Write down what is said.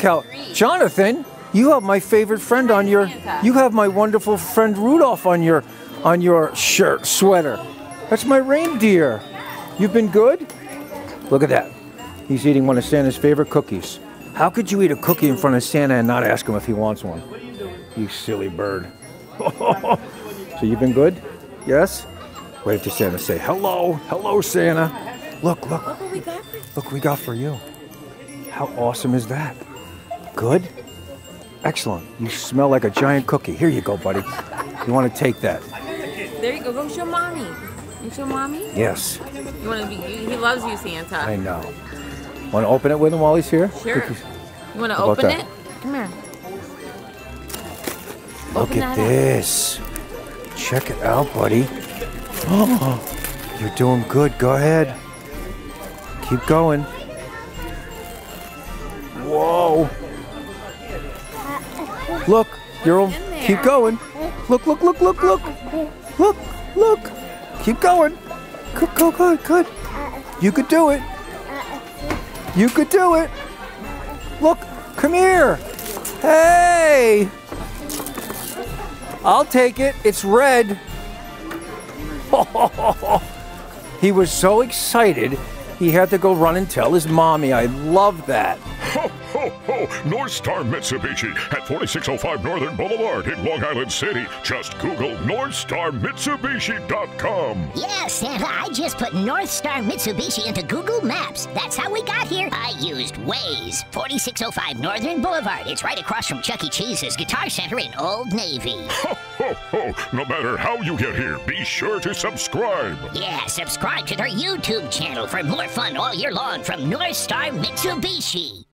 Cal. Jonathan, you have my favorite friend on your. You have my wonderful friend Rudolph on your shirt sweater. That's my reindeer. You've been good? Look at that. He's eating one of Santa's favorite cookies. How could you eat a cookie in front of Santa and not ask him if he wants one? You silly bird. So you've been good? Yes? Wave to Santa, say hello. Hello, Santa. Look, look. Look what we got for you. Look what we got for you. How awesome is that? Good? Excellent. You smell like a giant cookie. Here you go, buddy. You want to take that. There you go. Go show mommy. You show mommy? Yes. You want to be, he loves you, Santa. I know. Want to open it with him while he's here? Sure. You want to open it? Come here. Look at this. Check it out, buddy. Oh, you're doing good. Go ahead. Keep going. Whoa. Look, you're all, keep going. Look, look, look, look, look. Look, look. Keep going. Good, good, good, good. You could do it. You could do it. Look, come here. Hey. I'll take it. It's red. He was so excited, he had to go run and tell his mommy. I love that. Ho, ho, ho! Northstar Mitsubishi at 4605 Northern Boulevard in Long Island City. Just Google NorthstarMitsubishi.com. Yes, Santa, I just put Northstar Mitsubishi into Google Maps. That's how we got here. I used Waze. 4605 Northern Boulevard. It's right across from Chuck E. Cheese's, Guitar Center in Old Navy. Ho, ho, ho! No matter how you get here, be sure to subscribe. Yeah, subscribe to their YouTube channel for more fun all year long from Northstar Mitsubishi.